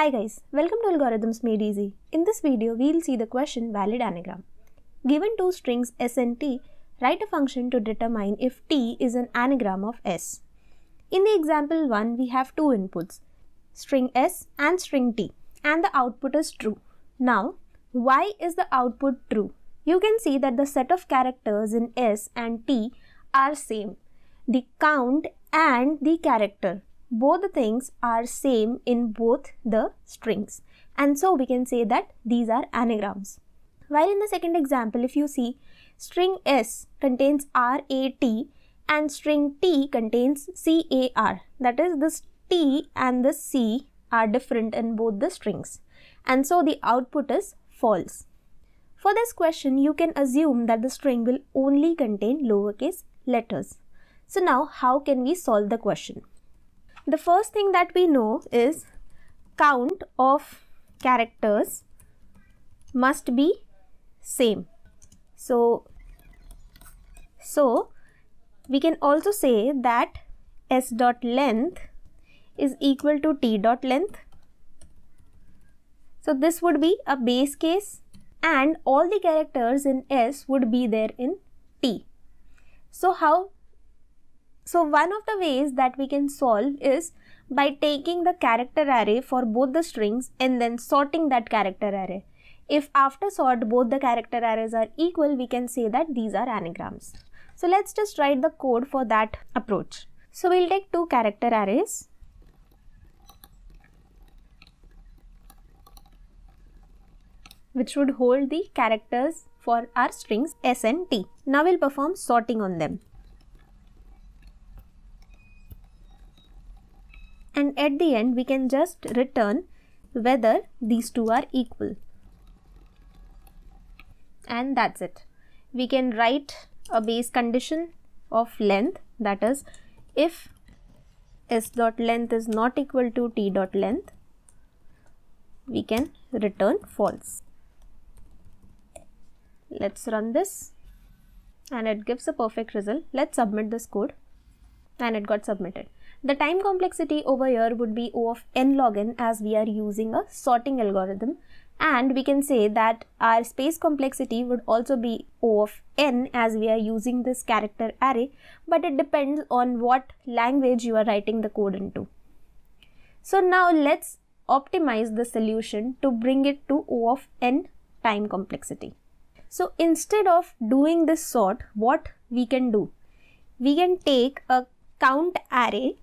Hi guys, welcome to Algorithms Made Easy. In this video, we'll see the question valid anagram. Given two strings S and T, write a function to determine if T is an anagram of S. In the example 1, we have two inputs, string S and string T, and the output is true. Now, why is the output true? You can see that the set of characters in S and T are same. The count and the character, both the things are same in both the strings, and so we can say that these are anagrams. While in the second example, if you see, string S contains RAT and string T contains CAR. That is, this T and this C are different in both the strings, and so the output is false. For this question, you can assume that the string will only contain lowercase letters. So now, how can we solve the question? The first thing that we know is count of characters must be same. So we can also say that S dot length is equal to T dot length. So this would be a base case, and all the characters in S would be there in T. So one of the ways that we can solve is by taking the character array for both the strings and then sorting that character array. If after sort both the character arrays are equal, we can say that these are anagrams. So let's just write the code for that approach. So we'll take two character arrays. Which would hold the characters for our strings S and T. Now we'll perform sorting on them. And at the end, we can just return whether these two are equal. And that's it. We can write a base condition of length, that is, if S dot length is not equal to T dot length, we can return false. Let's run this, and it gives a perfect result. Let's submit this code, and it got submitted. The time complexity over here would be O of n log n, as we are using a sorting algorithm, and we can say that our space complexity would also be O of n, as we are using this character array, but it depends on what language you are writing the code into. So now let's optimize the solution to bring it to O of n time complexity. So instead of doing this sort, what we can do? We can take a count array,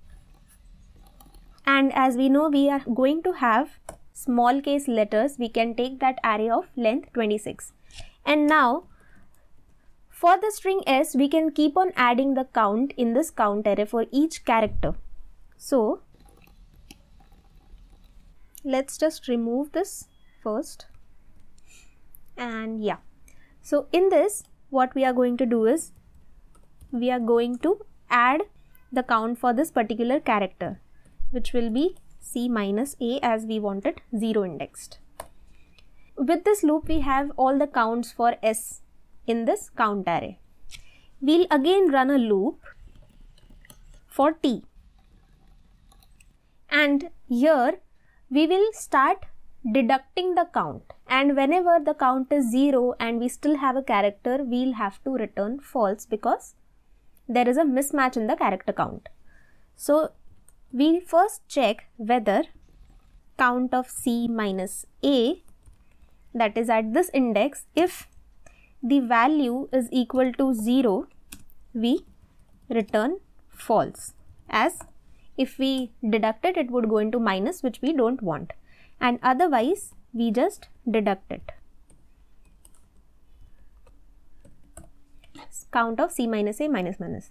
and as we know we are going to have small case letters, we can take that array of length 26. And now for the string S, we can keep on adding the count in this count array for each character. So let's just remove this first. And yeah, so in this, what we are going to do is we are going to add the count for this particular character, which will be C minus A, as we want it 0 indexed. With this loop, we have all the counts for S in this count array. We'll again run a loop for T, and here we will start deducting the count, and whenever the count is 0 and we still have a character, we'll have to return false because there is a mismatch in the character count. So we first check whether count of C minus A, that is at this index, if the value is equal to 0, we return false, as if we deduct it, it would go into minus, which we don't want, and otherwise we just deduct it. Count of C minus A minus minus.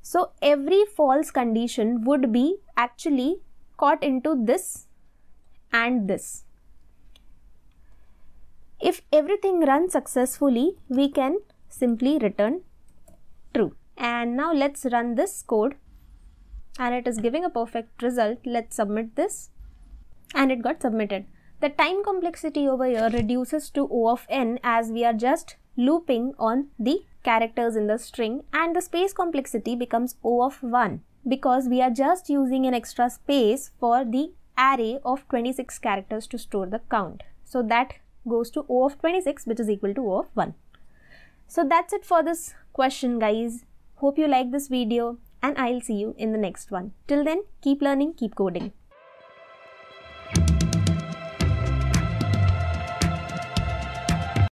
So every false condition would be actually caught into this and this. If everything runs successfully, we can simply return true. And now let's run this code, and it is giving a perfect result. Let's submit this, and it got submitted. The time complexity over here reduces to O of n, as we are just looping on the characters in the string, and the space complexity becomes O of 1 because we are just using an extra space for the array of 26 characters to store the count. So that goes to O of 26, which is equal to O of 1. So that's it for this question, guys. Hope you like this video, and I'll see you in the next one. Till then, keep learning, keep coding.